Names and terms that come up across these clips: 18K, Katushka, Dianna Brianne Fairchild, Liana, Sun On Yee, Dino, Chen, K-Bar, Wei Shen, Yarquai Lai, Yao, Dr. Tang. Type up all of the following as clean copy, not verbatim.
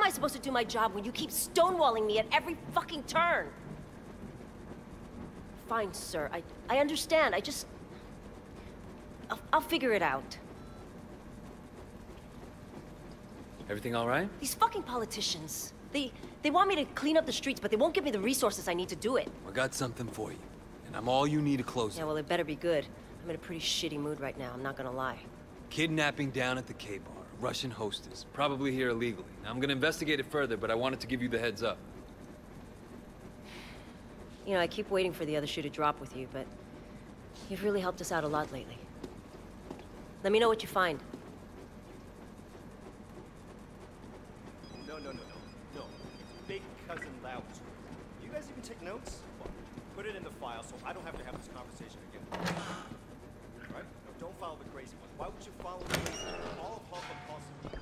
am I supposed to do my job when you keep stonewalling me at every fucking turn? Fine, sir. I understand. I just... I'll figure it out. Everything all right? These fucking politicians. They want me to clean up the streets, but they won't give me the resources I need to do it. I got something for you, and I'm all you need to close it. Yeah, well, it better be good. I'm in a pretty shitty mood right now, I'm not gonna lie. Kidnapping down at the K-Bar. Russian hostess. Probably here illegally. Now, I'm gonna investigate it further, but I wanted to give you the heads up. You know, I keep waiting for the other shoe to drop with you, but you've really helped us out a lot lately. Let me know what you find. No. Big cousin Lao. You guys even take notes? Well, put it in the file so I don't have to have this conversation again. Right? No, don't follow the crazy one. Why would you follow the crazy one? All of Hong Kong possible.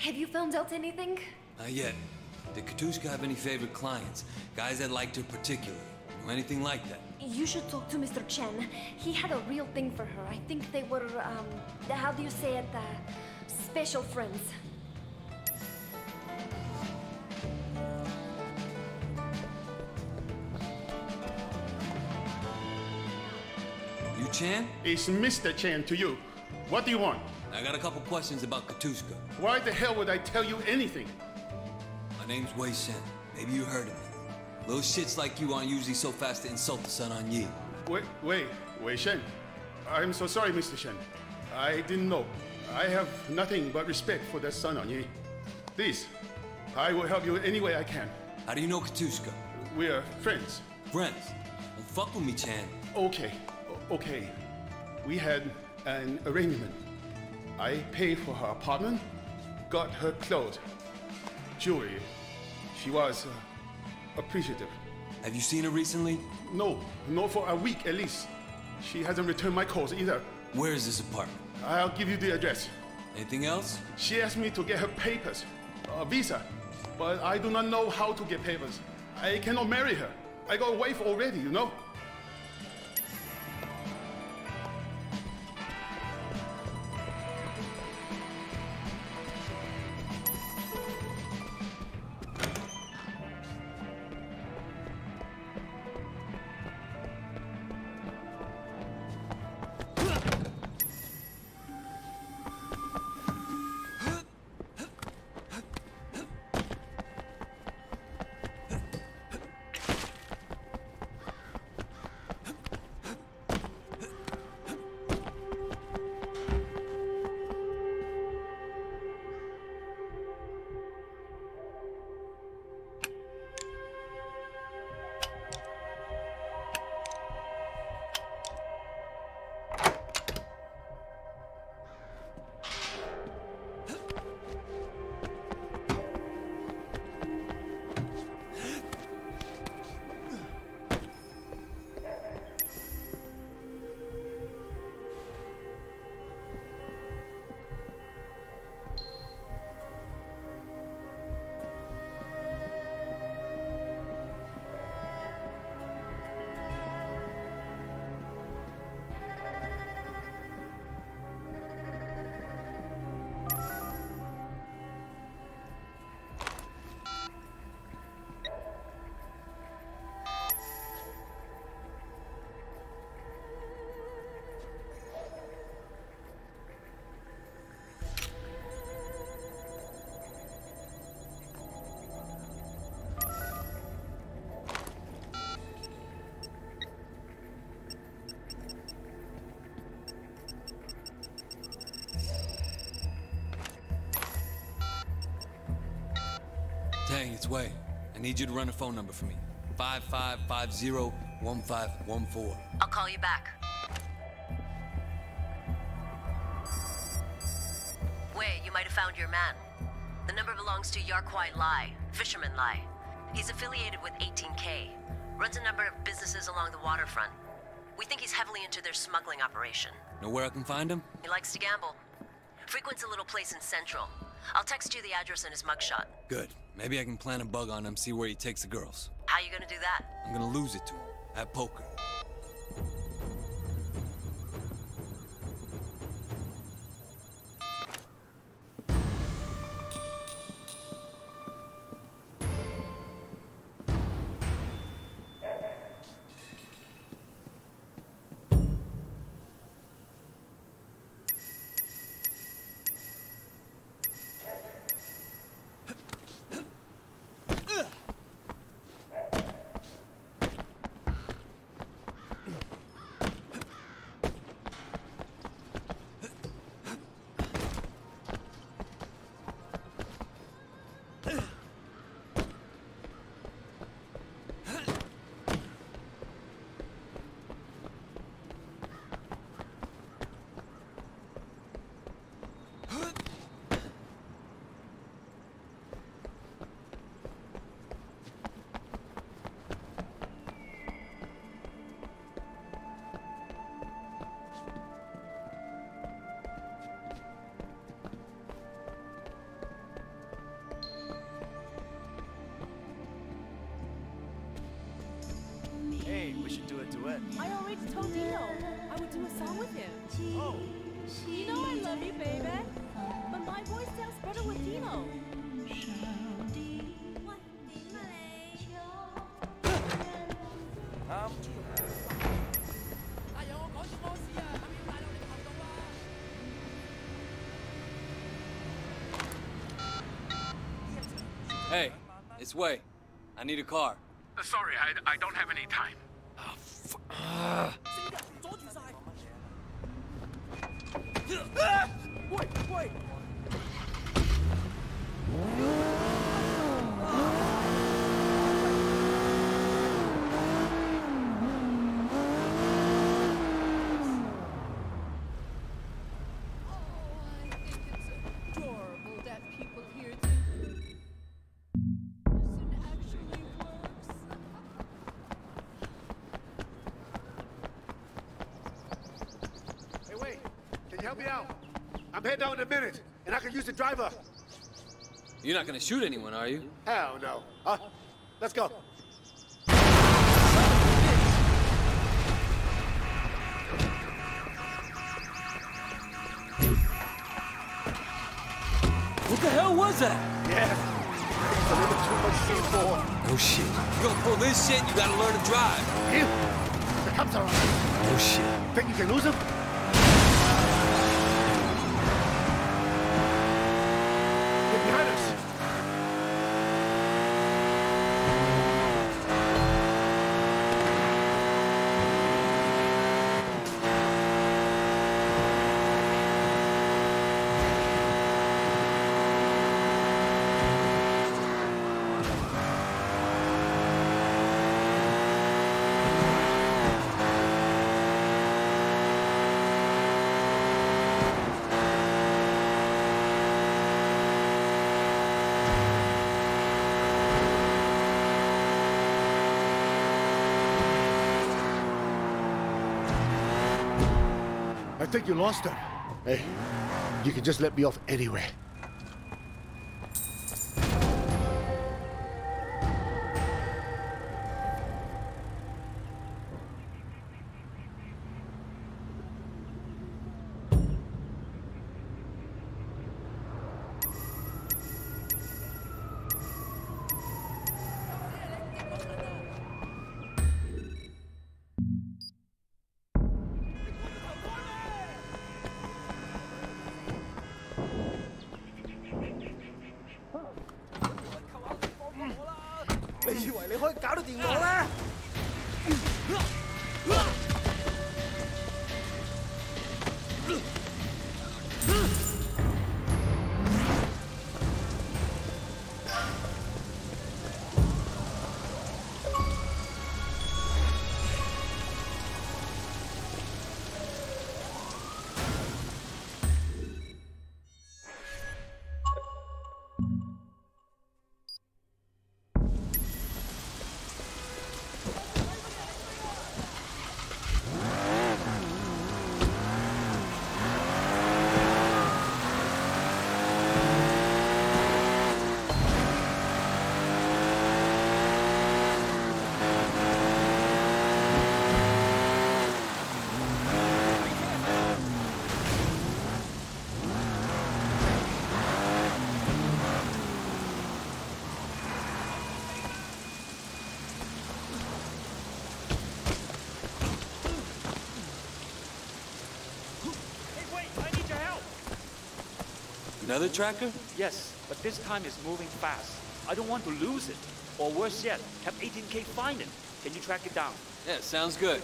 Have you found out anything? Not yet. Did Katushka have any favorite clients? Guys that liked her particularly? Or anything like that? You should talk to Mr. Chen. He had a real thing for her. I think they were, how do you say it, special friends. You Chen? It's Mr. Chen to you. What do you want? I got a couple questions about Katushka. Why the hell would I tell you anything? My name's Wei Shen. Maybe you heard of me. Little shits like you aren't usually so fast to insult the Sun On Yee. Wei Shen. I'm so sorry, Mr. Shen. I didn't know. I have nothing but respect for the Sun On Yee. Please, I will help you any way I can. How do you know Katushka? We are friends. Friends? Well, fuck with me, Chan. Okay. We had an arrangement. I paid for her apartment, got her clothes, jewelry. She was appreciative. Have you seen her recently? No, not for a week at least. She hasn't returned my calls either. Where is this apartment? I'll give you the address. Anything else? She asked me to get her papers, a visa, but I do not know how to get papers. I cannot marry her. I got a wife already, you know? it's Wei. I need you to run a phone number for me. 5550-1514. I'll call you back. Wei, you might have found your man. The number belongs to Yarquai Lai, Fisherman Lai. He's affiliated with 18K. Runs a number of businesses along the waterfront. We think he's heavily into their smuggling operation. Know where I can find him? He likes to gamble. Frequents a little place in Central. I'll text you the address and his mugshot. Good. Maybe I can plant a bug on him, see where he takes the girls. How you gonna do that? I'm gonna lose it to him. At poker. I already told Dino I would do a song with him. Oh! You know I love you, baby. But my voice sounds better with Dino. Hey, it's Wei. I need a car. Sorry, I don't have any time. Help me out. I'm headed out in a minute, and I can use the driver. You're not gonna shoot anyone, are you? Hell no. Huh? Let's go. What the hell was that? Yeah. A little too much C4. Oh shit. You're gonna pull this shit, you gotta learn to drive. Yeah. The cops are on. Oh shit. Think you can lose him? I think you lost her. Hey, you can just let me off anywhere. Another tracker? Yes, but this time it's moving fast. I don't want to lose it. Or worse yet, have 18K find it. Can you track it down? Yeah, sounds good.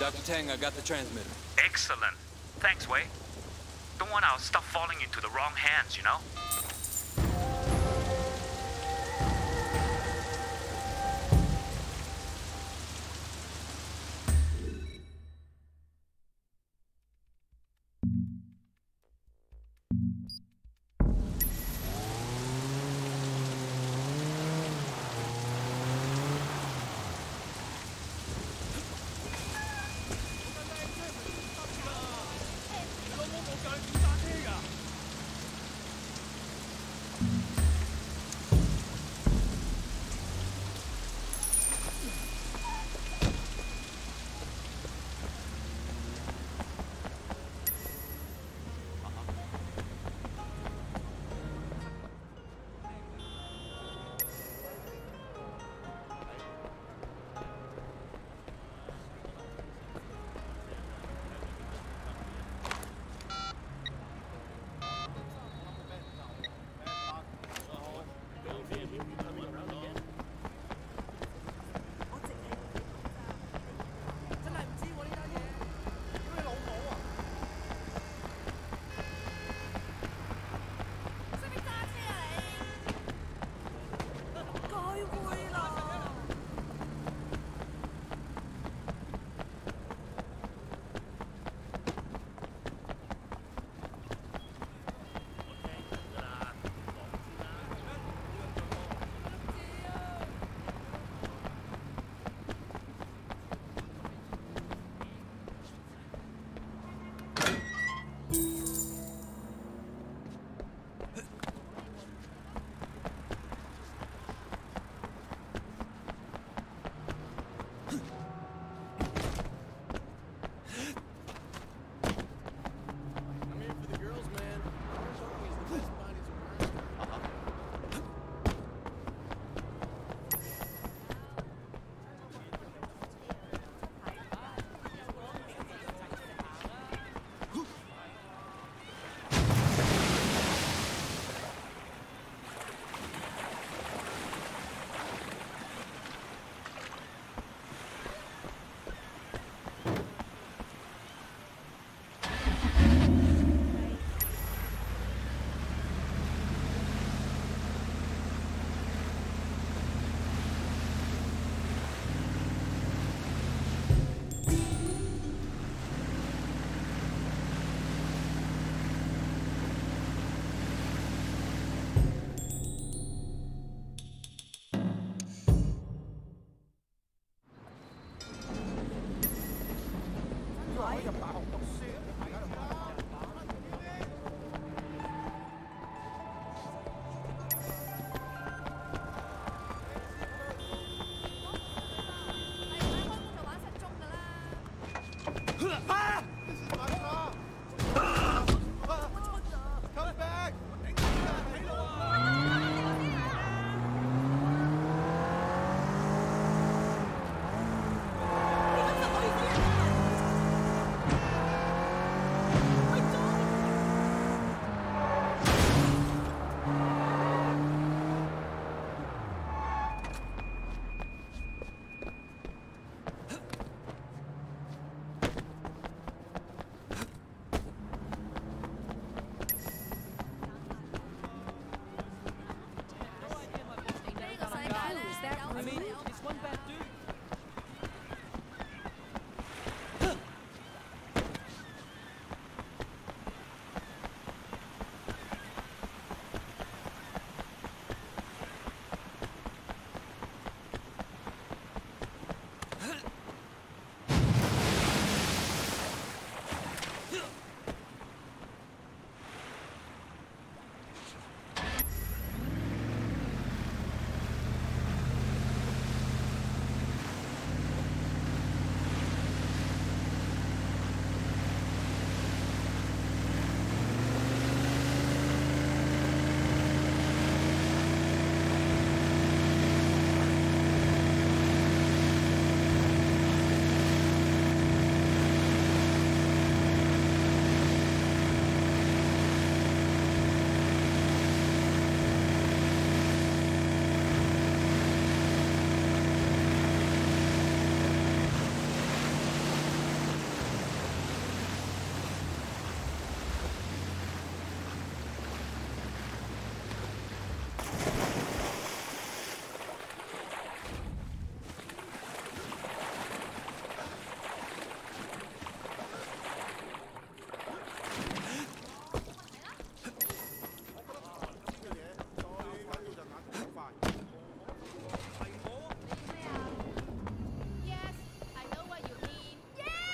Dr. Tang, I got the transmitter. Excellent. Thanks, Wei. Don't want our stuff falling into the wrong hands, you know?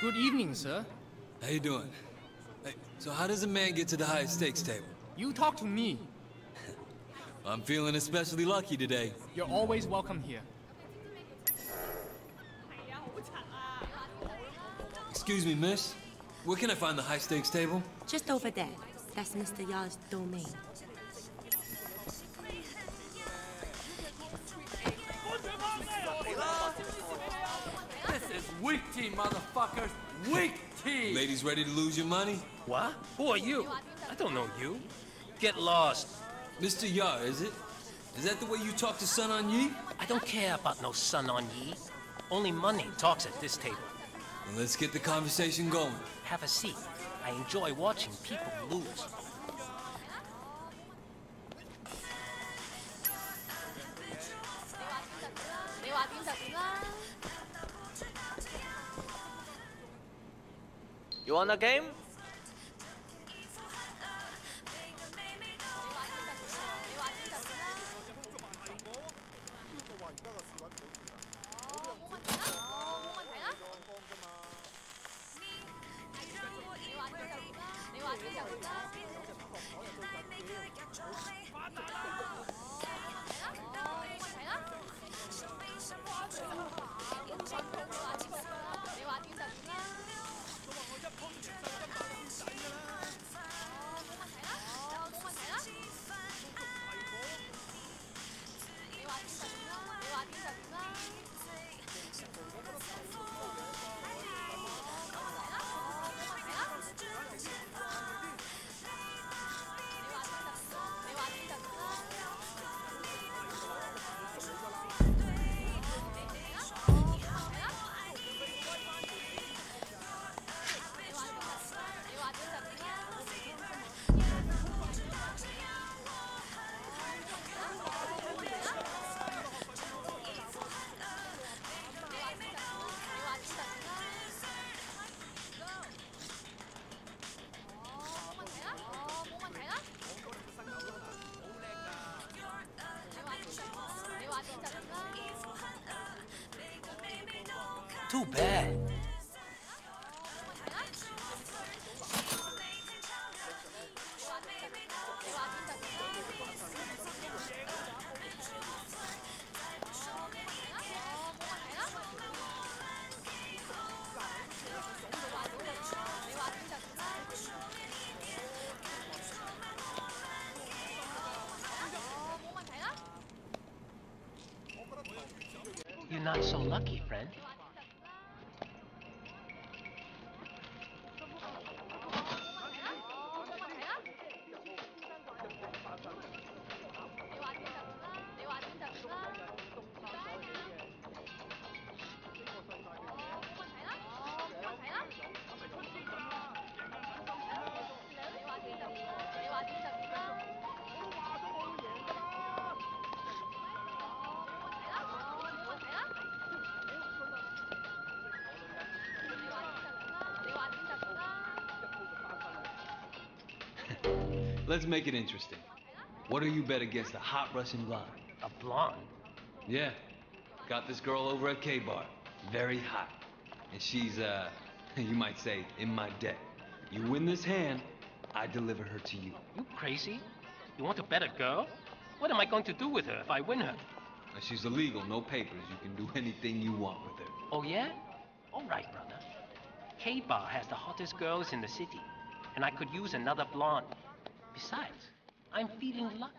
Good evening, sir. How you doing? Hey, so how does a man get to the high stakes table? You talk to me. I'm feeling especially lucky today. You're always welcome here. Excuse me, miss. Where can I find the high stakes table? Just over there. That's Mr. Yao's domain. This is weak tea, motherfuckers. Weak tea. Ladies ready to lose your money? What? Who are you? I don't know you. Get lost. Mr. Yao, is it? Is that the way you talk to Sun On Yee? I don't care about no Sun On Yee. Only money talks at this table. Well, let's get the conversation going. Have a seat. I enjoy watching people lose. You want a game? Too bad. You're not so lucky, friend. Let's make it interesting. What do you bet against a hot Russian blonde? A blonde? Yeah. Got this girl over at K-Bar. Very hot. And she's, you might say, in my debt. You win this hand, I deliver her to you. You crazy? You want to bet a girl? What am I going to do with her if I win her? Now, she's illegal, no papers. You can do anything you want with her. Oh, yeah? All right, brother. K-Bar has the hottest girls in the city. And I could use another blonde. Besides, I'm feeling lucky.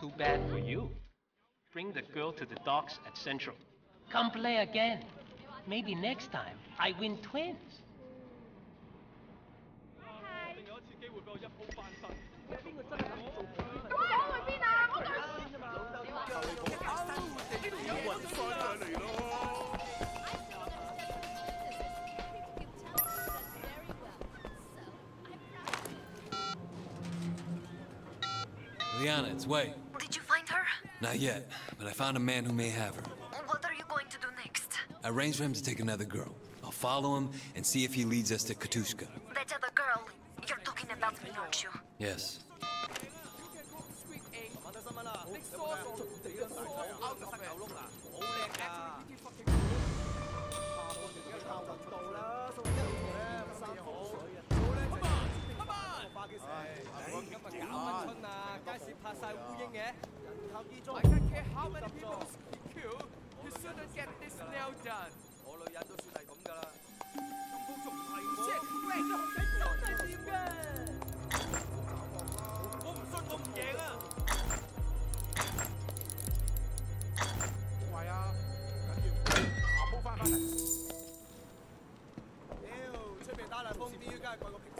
Too bad for you. Bring the girl to the docks at Central. Come play again. Maybe next time I win twins. Liana, it's Wei. Did you find her? Not yet, but I found a man who may have her. What are you going to do next? I arranged for him to take another girl. I'll follow him and see if he leads us to Katushka. That other girl, you're talking about me, aren't you? Yes. How many people you kill? You shouldn't get this nail done.